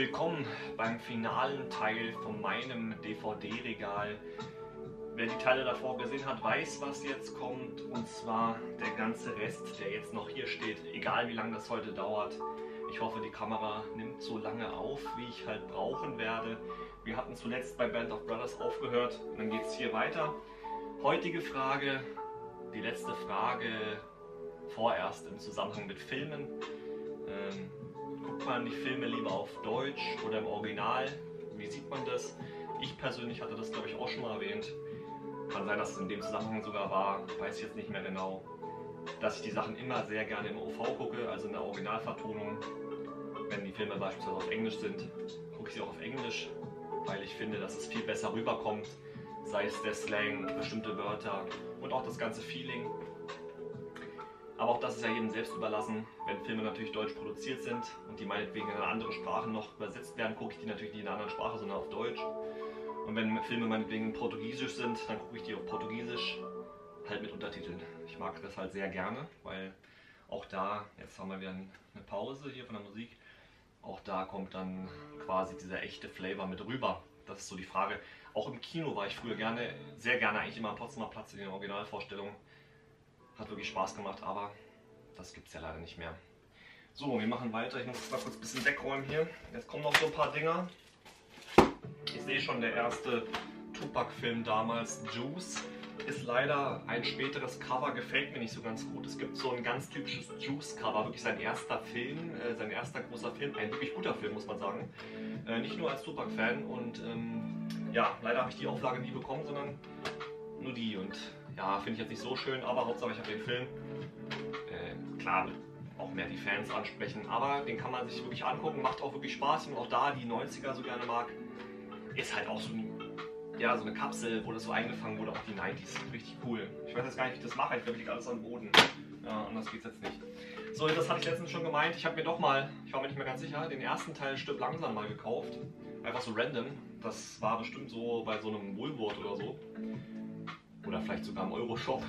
Willkommen beim finalen Teil von meinem DVD-Regal. Wer die Teile davor gesehen hat, weiß, was jetzt kommt. Und zwar der ganze Rest, der jetzt noch hier steht. Egal wie lange das heute dauert. Ich hoffe, die Kamera nimmt so lange auf, wie ich halt brauchen werde. Wir hatten zuletzt bei Band of Brothers aufgehört. Und dann geht es hier weiter. Heutige Frage, die letzte Frage vorerst im Zusammenhang mit Filmen. Guckt man die Filme lieber auf Deutsch oder im Original? Wie sieht man das? Ich persönlich hatte das, glaube ich, auch schon mal erwähnt. Kann sein, dass es in dem Zusammenhang sogar war, weiß ich jetzt nicht mehr genau. Dass ich die Sachen immer sehr gerne im OV gucke, also in der Originalvertonung. Wenn die Filme beispielsweise auf Englisch sind, gucke ich sie auch auf Englisch, weil ich finde, dass es viel besser rüberkommt. Sei es der Slang, bestimmte Wörter und auch das ganze Feeling. Aber auch das ist ja jedem selbst überlassen. Wenn Filme natürlich deutsch produziert sind und die meinetwegen in eine andere Sprache noch übersetzt werden, gucke ich die natürlich nicht in einer anderen Sprache, sondern auf Deutsch. Und wenn Filme meinetwegen portugiesisch sind, dann gucke ich die auf portugiesisch, halt mit Untertiteln. Ich mag das halt sehr gerne, weil auch da, jetzt haben wir wieder eine Pause hier von der Musik, auch da kommt dann quasi dieser echte Flavor mit rüber. Das ist so die Frage. Auch im Kino war ich früher gerne, sehr gerne eigentlich immer am Potsdamer Platz in den Originalvorstellungen. Hat wirklich Spaß gemacht, aber das gibt es ja leider nicht mehr. So, wir machen weiter. Ich muss jetzt mal kurz ein bisschen wegräumen hier. Jetzt kommen noch so ein paar Dinger. Ich sehe schon, der erste Tupac-Film damals, Juice, ist leider ein späteres Cover, gefällt mir nicht so ganz gut. Es gibt so ein ganz typisches Juice-Cover, wirklich sein erster Film, sein erster großer Film, ein wirklich guter Film, muss man sagen. Nicht nur als Tupac-Fan und ja, leider habe ich die Auflage nie bekommen, sondern nur die und ja, finde ich jetzt nicht so schön, aber Hauptsache ich habe den Film. Klar, auch mehr die Fans ansprechen, aber den kann man sich wirklich angucken, macht auch wirklich Spaß und auch da die 90er so gerne mag, ist halt auch so, ja, so eine Kapsel, wo das so eingefangen wurde, auch die 90s, richtig cool. Ich weiß jetzt gar nicht, wie ich das mache, ich glaube, ich liege alles am Boden, ja, anders geht's jetzt nicht. So, das hatte ich letztens schon gemeint, ich habe mir doch mal, ich war mir nicht mehr ganz sicher, den ersten Teil Stück langsam mal gekauft, einfach so random, das war bestimmt so bei so einem Woolworth oder so. Oder vielleicht sogar im Euroshop.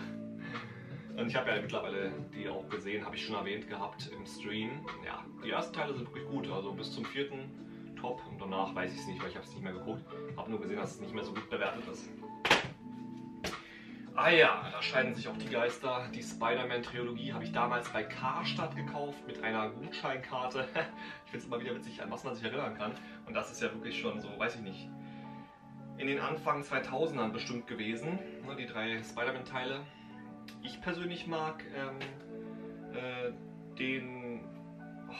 Und ich habe ja mittlerweile die auch gesehen, habe ich schon erwähnt gehabt im Stream. Ja, die ersten Teile sind wirklich gut, also bis zum vierten top und danach weiß ich es nicht, weil ich habe es nicht mehr geguckt. Habe nur gesehen, dass es nicht mehr so gut bewertet ist. Ah ja, da scheiden sich auch die Geister. Die Spider-Man-Trilogie habe ich damals bei Karstadt gekauft mit einer Gutscheinkarte. Ich finde es immer wieder witzig, an was man sich erinnern kann. Und das ist ja wirklich schon so, weiß ich nicht, in den Anfang 2000ern bestimmt gewesen, ne, die drei Spider-Man-Teile. Ich persönlich mag den... Oh,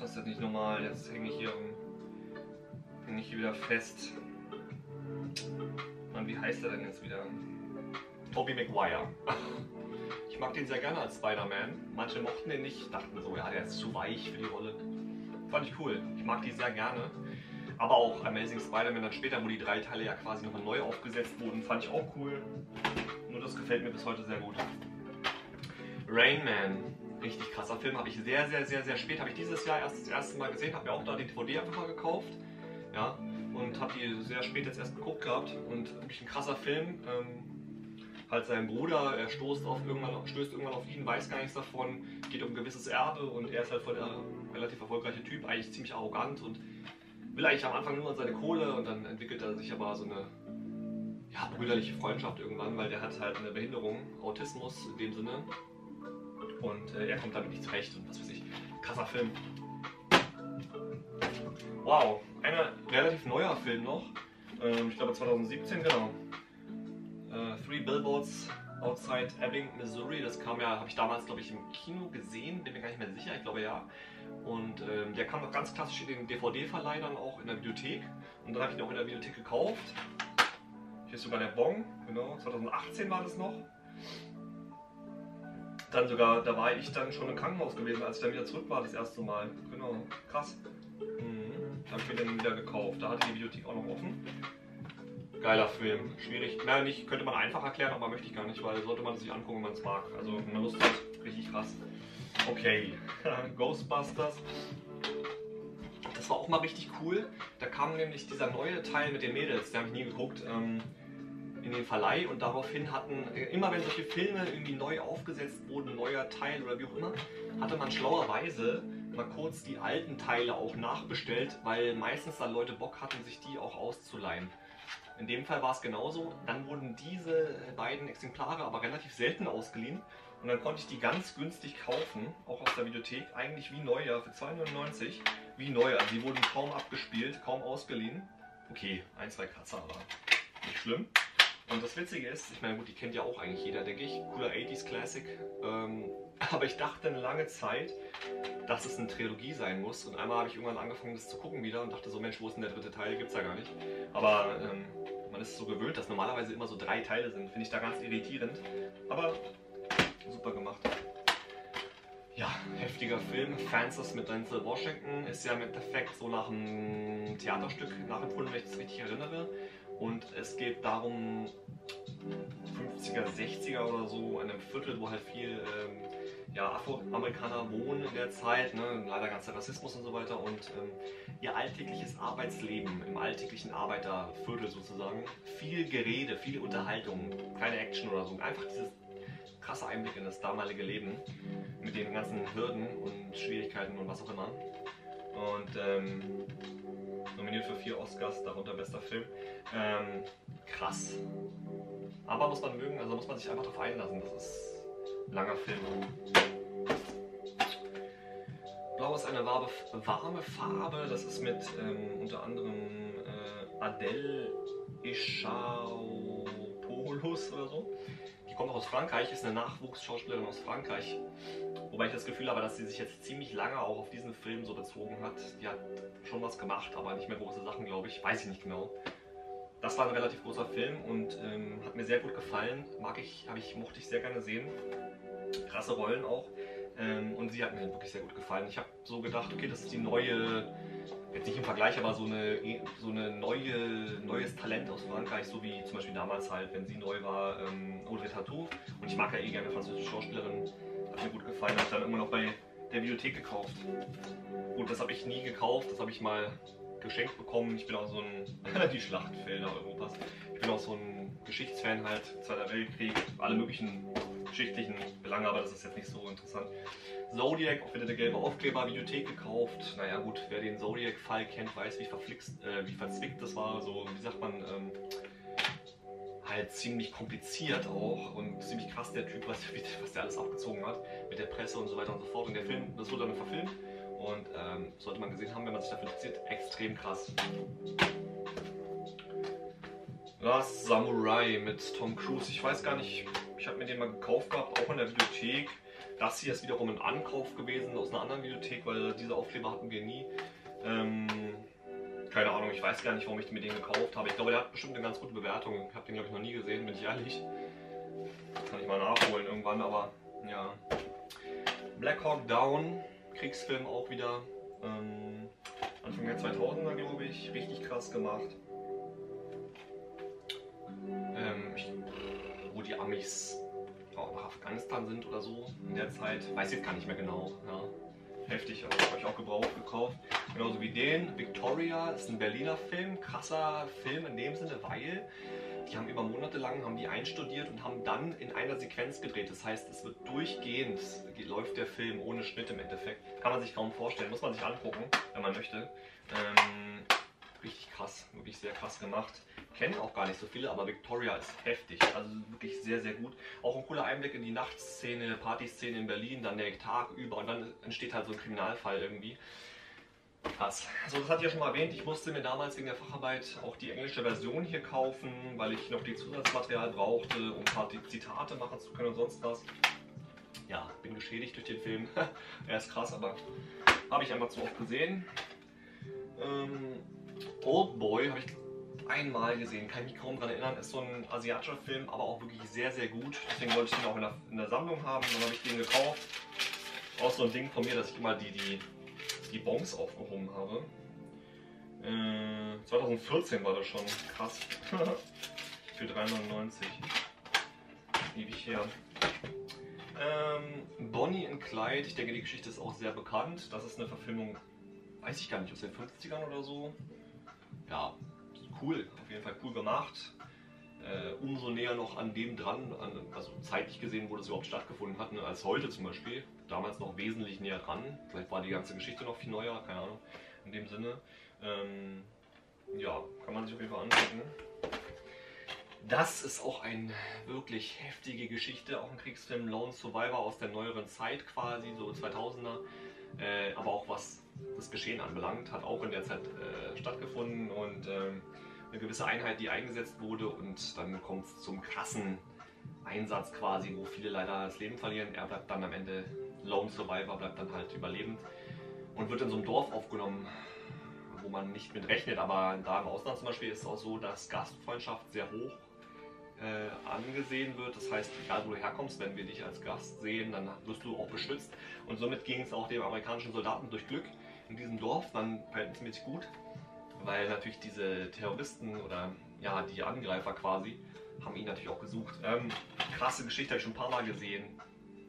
das ist jetzt nicht normal, jetzt hänge ich hier wieder fest. Mann, wie heißt der denn jetzt wieder? Toby Maguire. Ich mag den sehr gerne als Spider-Man. Manche mochten den nicht, dachten so, ja, der ist zu weich für die Rolle. Fand ich cool, ich mag die sehr gerne. Aber auch Amazing Spider-Man dann später, wo die drei Teile ja quasi nochmal neu aufgesetzt wurden, fand ich auch cool. Nur das gefällt mir bis heute sehr gut. Rain Man, richtig krasser Film, habe ich sehr spät, habe ich dieses Jahr erst das erste Mal gesehen, habe mir auch da die DVD einfach mal gekauft. Ja, und habe die sehr spät jetzt erst geguckt gehabt und wirklich ein krasser Film. Halt sein Bruder, er stößt irgendwann auf ihn, weiß gar nichts davon, geht um ein gewisses Erbe und er ist halt voll der relativ erfolgreiche Typ, eigentlich ziemlich arrogant und will eigentlich am Anfang nur an seine Kohle und dann entwickelt er sich aber so eine, ja, brüderliche Freundschaft irgendwann, weil der hat halt eine Behinderung, Autismus in dem Sinne und er kommt damit nicht zurecht und was weiß ich, krasser Film. Wow, ein relativ neuer Film noch, ich glaube 2017, genau. Three Billboards Outside Ebbing, Missouri, das kam ja, habe ich damals glaube ich im Kino gesehen, bin mir gar nicht mehr sicher, ich glaube ja. Und der kam auch ganz klassisch in den DVD-Verleih dann auch in der Videothek. Und dann habe ich ihn auch in der Videothek gekauft. Hier ist sogar der Bon, genau, 2018 war das noch. Dann sogar, da war ich dann schon im Krankenhaus gewesen, als ich dann wieder zurück war das erste Mal. Genau, krass. Da habe ich mir den wieder gekauft, da hatte die Videothek auch noch offen. Geiler Film, schwierig, naja, nicht, könnte man einfach erklären, aber möchte ich gar nicht, weil sollte man sich angucken, wenn man es mag. Also wenn man Lust hat, richtig krass. Okay, Ghostbusters, das war auch mal richtig cool, da kam nämlich dieser neue Teil mit den Mädels, den habe ich nie geguckt, in den Verleih und daraufhin hatten, immer wenn solche Filme irgendwie neu aufgesetzt wurden, neuer Teil oder wie auch immer, hatte man schlauerweise mal kurz die alten Teile auch nachbestellt, weil meistens dann Leute Bock hatten, sich die auch auszuleihen. In dem Fall war es genauso. Dann wurden diese beiden Exemplare aber relativ selten ausgeliehen. Und dann konnte ich die ganz günstig kaufen, auch aus der Videothek, eigentlich wie neu, ja, für 2,99 €. Wie neu, also die wurden kaum abgespielt, kaum ausgeliehen. Okay, ein, zwei Kratzer, aber nicht schlimm. Und das Witzige ist, ich meine, gut, die kennt ja auch eigentlich jeder, denke ich. Cooler 80s Classic. Aber ich dachte eine lange Zeit, dass es eine Trilogie sein muss. Und einmal habe ich irgendwann angefangen, das zu gucken wieder und dachte so, Mensch, wo ist denn der dritte Teil? Gibt's ja gar nicht. Aber man ist so gewöhnt, dass normalerweise immer so 3 Teile sind. Finde ich da ganz irritierend. Aber super gemacht. Ja, heftiger Film. Fences mit Denzel Washington ist ja im Endeffekt so nach einem Theaterstück nachempfunden, wenn ich das richtig erinnere. Und es geht darum, 50er, 60er oder so, an einem Viertel, wo halt viel ja, Afroamerikaner wohnen in der Zeit, ne? Leider ganzer Rassismus und so weiter. Und ihr alltägliches Arbeitsleben im alltäglichen Arbeiterviertel sozusagen. Viel Gerede, viel Unterhaltung, keine Action oder so. Einfach dieses krasse Einblick in das damalige Leben mit den ganzen Hürden und Schwierigkeiten und was auch immer. Und nominiert für 4 Oscars, darunter bester Film. Krass. Aber muss man mögen, also muss man sich einfach drauf einlassen. Das ist ein langer Film. Blau ist eine warme Farbe. Das ist mit unter anderem Adèle Exarchopoulos oder so. Die kommt auch aus Frankreich, ist eine Nachwuchsschauspielerin aus Frankreich. Wobei ich das Gefühl habe, dass sie sich jetzt ziemlich lange auch auf diesen Film so bezogen hat. Die hat schon was gemacht, aber nicht mehr große Sachen, glaube ich. Weiß ich nicht genau. Das war ein relativ großer Film und hat mir sehr gut gefallen. Mochte ich sehr gerne sehen. Krasse Rollen auch. Und sie hat mir wirklich sehr gut gefallen. Ich habe so gedacht, okay, das ist die neue, jetzt nicht im Vergleich, aber neues Talent aus Frankreich, so wie zum Beispiel damals halt, wenn sie neu war, Audrey Tatou. Und ich mag ja eh gerne französische Schauspielerinnen. Hat mir gut gefallen, habe ich dann immer noch bei der Bibliothek gekauft. Gut, das habe ich nie gekauft, das habe ich mal geschenkt bekommen. Ich bin auch so ein, die Schlachtfelder Europas, ich bin auch so ein Geschichtsfan halt, Zweiter Weltkrieg, alle möglichen geschichtlichen Belange, aber das ist jetzt nicht so interessant. Zodiac, auch wieder der gelbe Aufkleber, Videothek gekauft. Naja gut, wer den Zodiac-Fall kennt, weiß, wie verzwickt das war, so, wie sagt man, halt ziemlich kompliziert auch und ziemlich krass der Typ, was der alles abgezogen hat mit der Presse und so weiter und so fort. Und der Film, das wurde dann verfilmt und sollte man gesehen haben, wenn man sich dafür interessiert, extrem krass. Last Samurai mit Tom Cruise, ich weiß gar nicht, ich habe mir den mal gekauft gehabt, auch in der Bibliothek. Das hier ist wiederum ein Ankauf gewesen aus einer anderen Bibliothek, weil diese Aufkleber hatten wir nie. Keine Ahnung, ich weiß gar nicht, warum ich mir den gekauft habe. Ich glaube, der hat bestimmt eine ganz gute Bewertung. Ich habe den, glaube ich, noch nie gesehen, bin ich ehrlich. Kann ich mal nachholen irgendwann, aber ja. Black Hawk Down, Kriegsfilm auch wieder. Anfang der 2000er, glaube ich. Richtig krass gemacht. Wo die Amis nach Afghanistan sind oder so in der Zeit. Weiß jetzt gar nicht mehr genau. Ja. Heftig, also habe ich auch gebraucht gekauft. Genauso wie den. Victoria ist ein Berliner Film, krasser Film in dem Sinne, weil die haben über Monate lang einstudiert und haben dann in einer Sequenz gedreht. Das heißt, es wird durchgehend, läuft der Film ohne Schnitt im Endeffekt. Kann man sich kaum vorstellen, muss man sich angucken, wenn man möchte. Richtig krass, wirklich sehr krass gemacht. Kennen auch gar nicht so viele, aber Victoria ist heftig, also wirklich sehr, sehr gut. Auch ein cooler Einblick in die Nachtszene, Partyszene in Berlin, dann der Tag über und dann entsteht halt so ein Kriminalfall irgendwie. Krass. So, das hatte ich ja schon mal erwähnt, ich musste mir damals wegen der Facharbeit auch die englische Version hier kaufen, weil ich noch die Zusatzmaterial brauchte, um ein paar Zitate machen zu können und sonst was. Ja, bin geschädigt durch den Film. Er ist krass, aber habe ich einfach zu oft gesehen. Old Boy habe ich einmal gesehen, kann ich mich kaum daran erinnern, ist so ein asiatischer Film, aber auch wirklich sehr, sehr gut. Deswegen wollte ich den auch in der Sammlung haben, dann habe ich den gekauft. Auch so ein Ding von mir, dass ich immer die Bons aufgehoben habe. 2014 war das schon, krass. Für 3,99 €. Ewig her. Bonnie and Clyde, ich denke, die Geschichte ist auch sehr bekannt. Das ist eine Verfilmung, weiß ich gar nicht, aus den 50ern oder so. Ja, cool, auf jeden Fall cool gemacht. Umso näher noch an dem dran, also zeitlich gesehen, wo das überhaupt stattgefunden hat, ne, als heute zum Beispiel. damals noch wesentlich näher dran. Vielleicht war die ganze Geschichte noch viel neuer, keine Ahnung, in dem Sinne. Ja, kann man sich auf jeden Fall angucken. Das ist auch eine wirklich heftige Geschichte, auch ein Kriegsfilm, Lone Survivor aus der neueren Zeit quasi, so 2000er. Aber auch was das Geschehen anbelangt, hat auch in der Zeit stattgefunden und eine gewisse Einheit, die eingesetzt wurde, und dann kommt es zum krassen Einsatz quasi, wo viele leider das Leben verlieren. Er bleibt dann am Ende, Lone Survivor bleibt dann halt überlebend und wird in so einem Dorf aufgenommen, wo man nicht mit rechnet, aber da im Ausland zum Beispiel ist es auch so, dass Gastfreundschaft sehr hoch angesehen wird. Das heißt, egal wo du herkommst, wenn wir dich als Gast sehen, dann wirst du auch beschützt. Und somit ging es auch dem amerikanischen Soldaten durch Glück in diesem Dorf dann verhältnismäßig gut, weil natürlich diese Terroristen oder ja, die Angreifer quasi, haben ihn natürlich auch gesucht. Krasse Geschichte, habe ich schon ein paar Mal gesehen.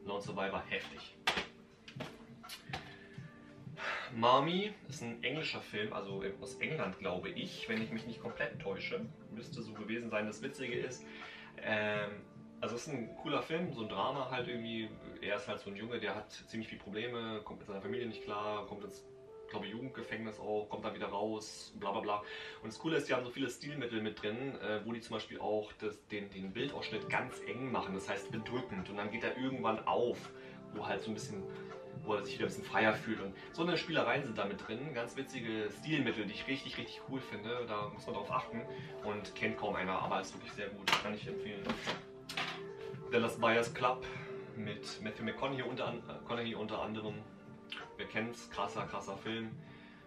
Lone Survivor, heftig. Mami ist ein englischer Film, also aus England, glaube ich, wenn ich mich nicht komplett täusche. Müsste so gewesen sein. Das Witzige ist, also es ist ein cooler Film, so ein Drama halt irgendwie. Er ist halt so ein Junge, der hat ziemlich viele Probleme, kommt mit seiner Familie nicht klar, kommt ins, glaube ich, Jugendgefängnis auch, kommt dann wieder raus, bla bla bla. Und das Coole ist, die haben so viele Stilmittel mit drin, wo die zum Beispiel auch den Bildausschnitt ganz eng machen, das heißt bedrückend. Und dann geht er irgendwann auf, wo halt so ein bisschen, wo er sich wieder ein bisschen freier fühlt. Und so eine Spielereien sind da mit drin, ganz witzige Stilmittel, die ich richtig, richtig cool finde. Da muss man drauf achten und kennt kaum einer, aber ist wirklich sehr gut, kann ich empfehlen. Dallas Buyers Club mit Matthew McConaughey unter anderem. Wer kennt's? Krasser, krasser Film.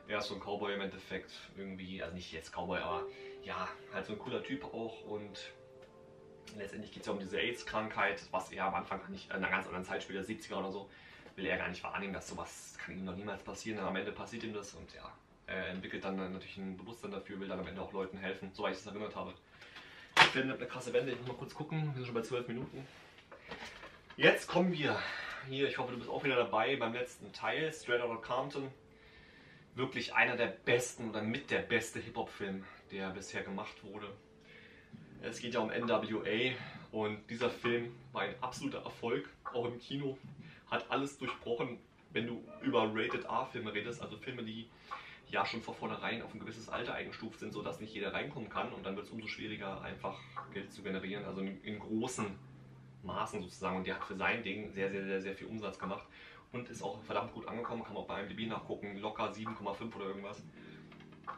Er ist so ein Cowboy im Endeffekt irgendwie, also nicht jetzt Cowboy, aber ja, halt so ein cooler Typ auch, und letztendlich geht es ja um diese AIDS-Krankheit, was er am Anfang nicht, in einer ganz anderen Zeit spielt, der 70er oder so, will er gar nicht wahrnehmen, dass sowas kann ihm noch niemals passieren, und am Ende passiert ihm das, und ja, er entwickelt dann natürlich ein Bewusstsein dafür, will dann am Ende auch Leuten helfen, soweit ich es erinnert habe. Ich finde eine krasse Wende, ich muss mal kurz gucken, wir sind schon bei 12 Minuten. Jetzt kommen wir hier, ich hoffe, du bist auch wieder dabei beim letzten Teil, Straight Outta Compton. Wirklich einer der besten oder mit der beste Hip-Hop-Film, der bisher gemacht wurde. Es geht ja um NWA, und dieser Film war ein absoluter Erfolg, auch im Kino. Hat alles durchbrochen, wenn du über Rated-R-Filme redest, also Filme, die ja schon von vornherein auf ein gewisses Alter eingestuft sind, sodass nicht jeder reinkommen kann, und dann wird es umso schwieriger, einfach Geld zu generieren, also in großen Maßen sozusagen, und der hat für sein Ding sehr, sehr, sehr, sehr viel Umsatz gemacht und ist auch verdammt gut angekommen, kann man auch bei IMDb nachgucken, locker 7,5 oder irgendwas.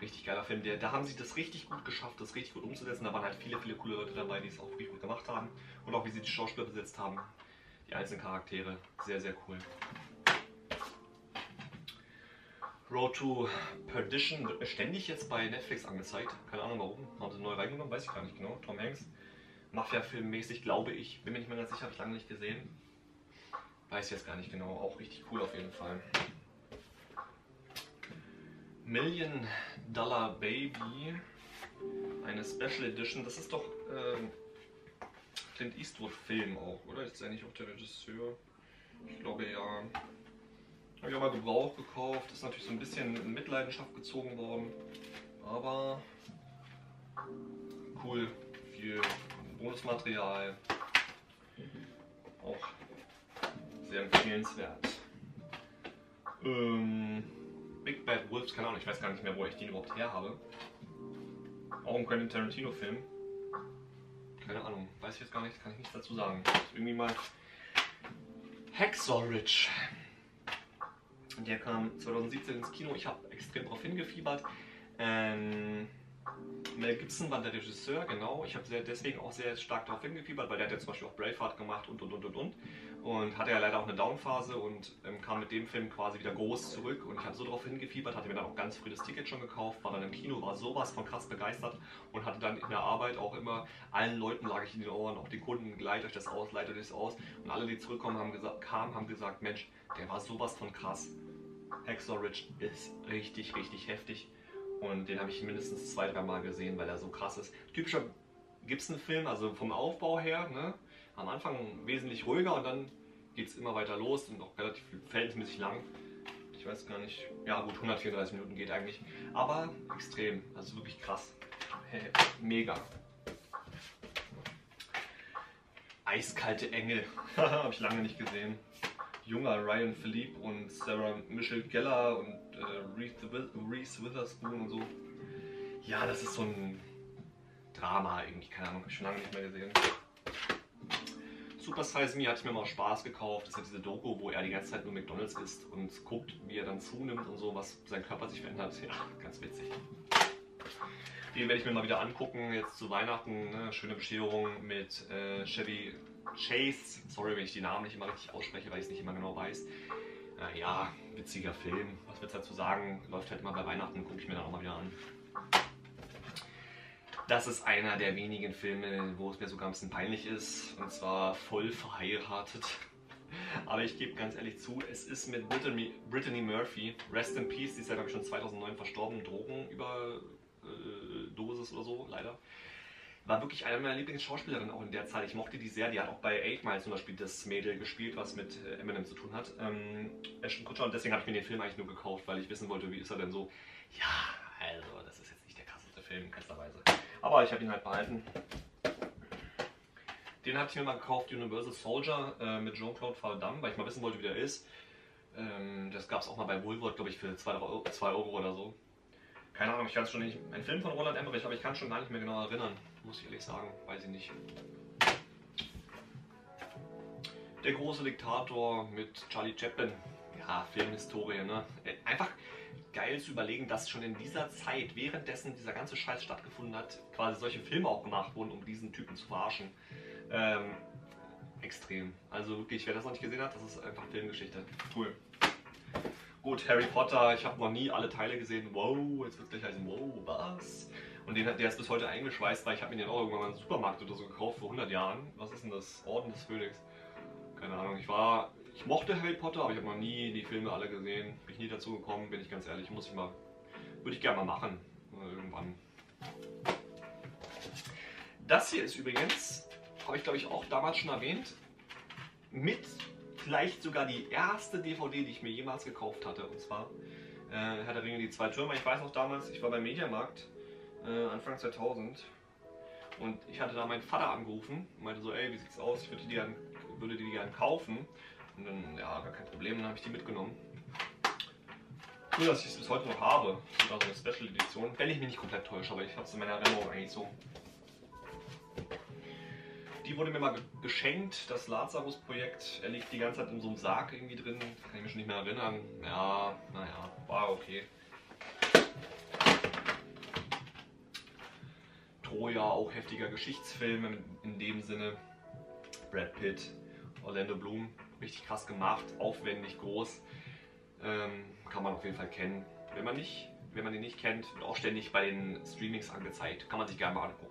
Richtig geiler Film, da haben sie das richtig gut geschafft, das richtig gut umzusetzen, da waren halt viele, viele coole Leute dabei, die es auch wirklich gut gemacht haben, und auch wie sie die Schauspieler besetzt haben, die einzelnen Charaktere, sehr, sehr cool. Road to Perdition wird mir ständig jetzt bei Netflix angezeigt, keine Ahnung warum, haben sie neu reingenommen, weiß ich gar nicht genau, Tom Hanks. Mafia-Film-mäßig, glaube ich. Bin mir nicht mehr ganz sicher, habe ich lange nicht gesehen. Weiß jetzt gar nicht genau. Auch richtig cool auf jeden Fall. Million Dollar Baby. Eine Special Edition. Das ist doch Clint Eastwood-Film auch, oder? Ist er nicht auch der Regisseur? Ich glaube ja. Habe ich aber gebraucht gekauft. Ist natürlich so ein bisschen in Mitleidenschaft gezogen worden. Aber cool. Viel Bonusmaterial, auch sehr empfehlenswert. Big Bad Wolves, keine Ahnung, ich weiß gar nicht mehr, wo ich den überhaupt her habe. Auch ein Quentin Tarantino-Film. Keine Ahnung, weiß ich jetzt gar nicht, kann ich nichts dazu sagen. Irgendwie mal Hacksaw Ridge. Der kam 2017 ins Kino, ich habe extrem darauf hingefiebert. Mel Gibson war der Regisseur, genau. Ich habe deswegen auch sehr stark darauf hingefiebert, weil der hat ja zum Beispiel auch Braveheart gemacht und. Und hatte ja leider auch eine Downphase und kam mit dem Film quasi wieder groß zurück. Und ich habe so darauf hingefiebert, hatte mir dann auch ganz früh das Ticket schon gekauft, war dann im Kino, war sowas von krass begeistert und hatte dann in der Arbeit auch immer, allen Leuten lag ich in den Ohren, auch die Kunden, gleicht euch das aus, leitet euch das aus. Und alle, die zurückkamen, haben gesagt, Mensch, der war sowas von krass. Hacksaw Ridge ist richtig, richtig heftig. Und den habe ich mindestens 2-3 Mal gesehen, weil er so krass ist. Typischer Gibson-Film, also vom Aufbau her, ne? Am Anfang wesentlich ruhiger und dann geht es immer weiter los und auch relativ verhältnismäßig lang. Ich weiß gar nicht, ja gut, 134 Minuten geht eigentlich, aber extrem, also wirklich krass, mega. Eiskalte Engel, habe ich lange nicht gesehen. junger Ryan Philippe und Sarah Michelle Gellar und Reese Witherspoon und so. Ja, das ist so ein Drama irgendwie, keine Ahnung, hab ich schon lange nicht mehr gesehen. Super Size Me hatte ich mir mal aus Spaß gekauft. Das ist ja diese Doku, wo er die ganze Zeit nur McDonalds isst und guckt, wie er dann zunimmt und so, was sein Körper sich verändert. Ja, ganz witzig. Den werde ich mir mal wieder angucken, jetzt zu Weihnachten. Ne? Schöne Bescherung mit Chevy Chase. Sorry, wenn ich die Namen nicht immer richtig ausspreche, weil ich es nicht immer genau weiß. Ja, witziger Film. Was wird es dazu sagen? Läuft halt immer bei Weihnachten, gucke ich mir dann auch mal wieder an. Das ist einer der wenigen Filme, wo es mir sogar ein bisschen peinlich ist. Und zwar voll verheiratet. Aber ich gebe ganz ehrlich zu, es ist mit Brittany Murphy, Rest in Peace, die ist ja glaube ich schon 2009 verstorben, Drogenüberdosis oder so, leider. War wirklich eine meiner Lieblingsschauspielerinnen auch in der Zeit. Ich mochte die sehr, die hat auch bei 8 Mile zum Beispiel das Mädel gespielt, was mit Eminem zu tun hat. Ashton Kutcher, und deswegen habe ich mir den Film eigentlich nur gekauft, weil ich wissen wollte, wie ist er denn so. Ja, also das ist jetzt nicht der krasseste Film, in keinster Weise. Aber ich habe ihn halt behalten. Den hatte ich mir mal gekauft, Universal Soldier mit Jean-Claude Van Damme, weil ich mal wissen wollte, wie der ist. Das gab es auch mal bei Woolworth, glaube ich, für 2 Euro oder so. Keine Ahnung, ich kann es schon nicht. Ein Film von Roland Emmerich, aber ich kann es schon gar nicht mehr genau erinnern. Muss ich ehrlich sagen, weiß ich nicht. Der große Diktator mit Charlie Chaplin. Ja, Filmhistorie, ne? Einfach geil zu überlegen, dass schon in dieser Zeit, währenddessen dieser ganze Scheiß stattgefunden hat, quasi solche Filme auch gemacht wurden, um diesen Typen zu verarschen. Extrem. Also wirklich, wer das noch nicht gesehen hat, das ist einfach Filmgeschichte. Cool. Gut, Harry Potter, ich habe noch nie alle Teile gesehen. Wow, jetzt wird gleich heißen, wow, was? Und der ist bis heute eingeschweißt, weil ich habe mir den auch irgendwann mal im Supermarkt oder so gekauft vor 100 Jahren. Was ist denn das? Orden des Phönix. Keine Ahnung, ich mochte Harry Potter, aber ich habe noch nie die Filme alle gesehen. Bin ich nie dazu gekommen, bin ich ganz ehrlich. Muss ich mal, würde ich gerne mal machen. Irgendwann. Das hier ist übrigens, habe ich glaube ich auch damals schon erwähnt, mit vielleicht sogar die erste DVD, die ich mir jemals gekauft hatte. Und zwar Herr der Ringe, die 2 Türme. Ich weiß noch damals, ich war beim Mediamarkt Anfang 2000 und ich hatte da meinen Vater angerufen und meinte so, ey, wie sieht's aus? Ich würde die gerne kaufen. Und dann, ja, gar kein Problem, dann habe ich die mitgenommen. Cool, dass ich es bis heute noch habe. Das war so eine Special Edition. Wenn ich mich nicht komplett täusche, aber ich habe es in meiner Erinnerung eigentlich so. Die wurde mir mal geschenkt, das Lazarus-Projekt. Er liegt die ganze Zeit in so einem Sarg irgendwie drin. Kann ich mich schon nicht mehr erinnern. Ja, naja, war okay. Troja, auch heftiger Geschichtsfilm in dem Sinne. Brad Pitt, Orlando Bloom, richtig krass gemacht, aufwendig, groß. Kann man auf jeden Fall kennen. Wenn man den nicht kennt, wird auch ständig bei den Streamings angezeigt. Kann man sich gerne mal angucken.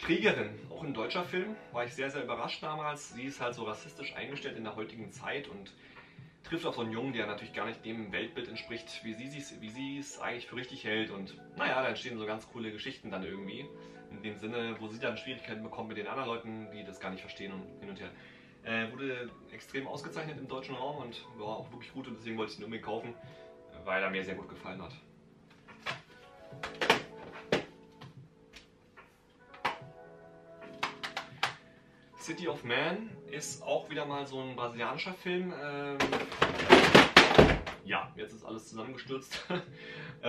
Kriegerin, auch ein deutscher Film, war ich sehr, sehr überrascht damals. Sie ist halt so rassistisch eingestellt in der heutigen Zeit und trifft auf so einen Jungen, der natürlich gar nicht dem Weltbild entspricht, wie sie es eigentlich für richtig hält. Und naja, da entstehen so ganz coole Geschichten dann irgendwie. In dem Sinne, wo sie dann Schwierigkeiten bekommt mit den anderen Leuten, die das gar nicht verstehen und hin und her. Wurde extrem ausgezeichnet im deutschen Raum und war auch wirklich gut und deswegen wollte ich ihn unbedingt kaufen, weil er mir sehr gut gefallen hat. City of Man ist auch wieder mal so ein brasilianischer Film. Ja, jetzt ist alles zusammengestürzt.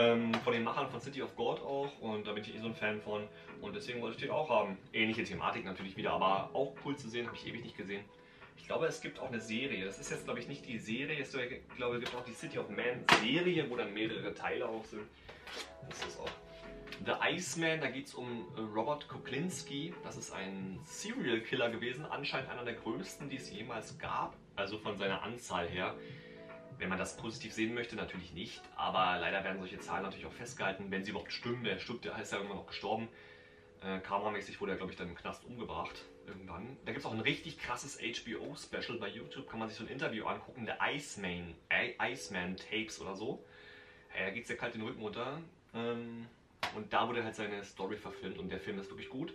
Von den Machern von City of God auch. Und da bin ich eh so ein Fan von. Und deswegen wollte ich den auch haben. Ähnliche Thematik natürlich wieder, aber auch cool zu sehen. Habe ich ewig nicht gesehen. Ich glaube, es gibt auch eine Serie. Das ist jetzt, glaube ich, nicht die Serie. Es glaube, es gibt auch die City of Man Serie, wo dann mehrere Teile auch sind. Das ist auch. The Iceman, da geht es um Robert Kuklinski. Das ist ein Serial Killer gewesen, anscheinend einer der größten, die es jemals gab. Also von seiner Anzahl her. Wenn man das positiv sehen möchte, natürlich nicht. Aber leider werden solche Zahlen natürlich auch festgehalten, wenn sie überhaupt stimmen. Der stirbt, der ist ja irgendwann noch gestorben. Karmamäßig wurde er, glaube ich, dann im Knast umgebracht. Irgendwann. Da gibt es auch ein richtig krasses HBO-Special. Bei YouTube kann man sich so ein Interview angucken. Der Iceman Tapes oder so. Da geht es ja kalt den Rücken runter. Und da wurde halt seine Story verfilmt und der Film ist wirklich gut.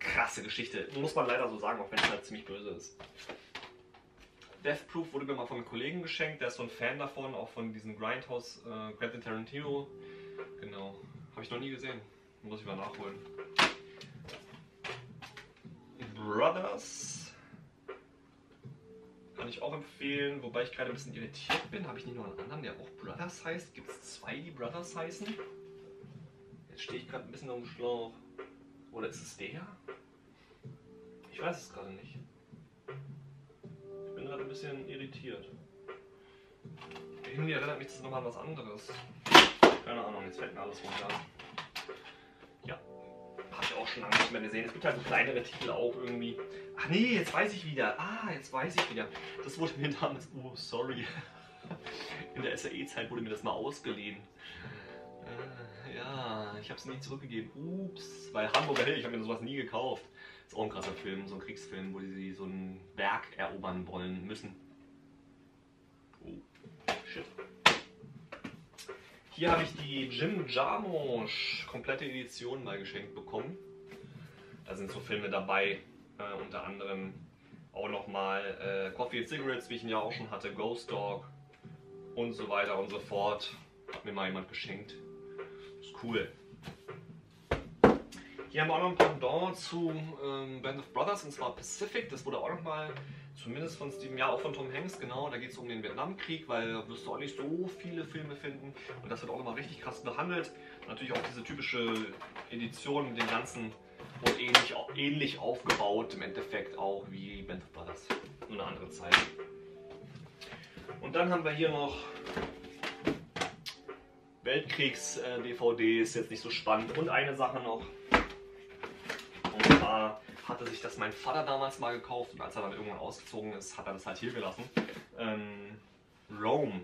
Krasse Geschichte, muss man leider so sagen, auch wenn es halt ziemlich böse ist. Death Proof wurde mir mal von einem Kollegen geschenkt, der ist so ein Fan davon, auch von diesem Grindhouse Quentin Tarantino. Genau, habe ich noch nie gesehen, muss ich mal nachholen. Brothers. Kann ich auch empfehlen, wobei ich gerade ein bisschen irritiert bin. Habe ich nicht noch einen anderen, der auch Brothers heißt? Gibt es zwei, die Brothers heißen? Jetzt stehe ich gerade ein bisschen auf dem Schlauch. Oder ist es der? Ich weiß es gerade nicht. Ich bin gerade ein bisschen irritiert. Irgendwie erinnert mich das nochmal an was anderes. Keine Ahnung, jetzt fällt mir alles runter. Ja, hab ich auch schon lange nicht mehr gesehen. Es gibt halt so kleinere Titel auch irgendwie. Ach nee, jetzt weiß ich wieder. Ah, jetzt weiß ich wieder. Das wurde mir damals... Oh, sorry. In der SAE-Zeit wurde mir das mal ausgeliehen. Ja, ich hab's nie zurückgegeben. Ups, weil Hamburger Hill, ich habe mir sowas nie gekauft. Ist auch ein krasser Film, so ein Kriegsfilm, wo die so ein Berg erobern wollen müssen. Oh, shit. Hier habe ich die Jim Jarmusch komplette Edition mal geschenkt bekommen. Da sind so Filme dabei, unter anderem auch nochmal Coffee and Cigarettes, wie ich ihn ja auch schon hatte, Ghost Dog und so weiter und so fort. Hat mir mal jemand geschenkt. Ist cool. Hier haben wir auch noch ein Pendant zu Band of Brothers, und zwar Pacific. Das wurde auch nochmal, zumindest von Steven, ja auch von Tom Hanks, genau. Da geht es um den Vietnamkrieg, weil da wirst du auch nicht so viele Filme finden. Und das wird auch nochmal richtig krass behandelt. Und natürlich auch diese typische Edition mit dem ganzen und ähnlich aufgebaut, im Endeffekt auch wie Band of Brothers. Nur eine andere Zeit. Und dann haben wir hier noch Weltkriegs-DVDs, jetzt nicht so spannend. Und eine Sache noch. Und zwar hatte sich das mein Vater damals mal gekauft, und als er dann irgendwann ausgezogen ist, hat er das halt hier gelassen. Rome,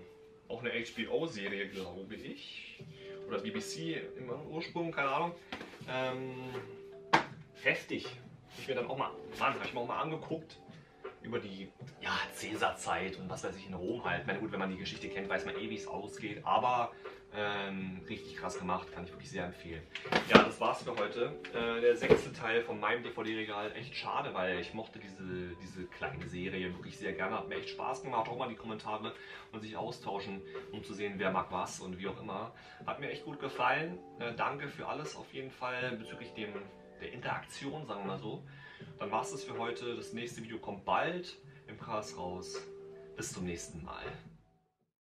auch eine HBO-Serie, glaube ich. Oder BBC im Ursprung, keine Ahnung. Heftig. Ich mir dann auch mal, Mann, habe ich mir auch mal angeguckt. Über die, ja, Cäsarzeit und was weiß ich in Rom halt. Ich meine, gut, wenn man die Geschichte kennt, weiß man eh, wie es ausgeht. Aber richtig krass gemacht, kann ich wirklich sehr empfehlen. Ja, das war's für heute. Der 6. Teil von meinem DVD-Regal. Echt schade, weil ich mochte diese kleine Serie wirklich sehr gerne. Hat mir echt Spaß gemacht. Auch mal die Kommentare und sich austauschen, um zu sehen, wer mag was und wie auch immer. Hat mir echt gut gefallen. Danke für alles auf jeden Fall bezüglich der Interaktion, sagen wir mal so. Dann war's das für heute. Das nächste Video kommt bald im Gras raus. Bis zum nächsten Mal.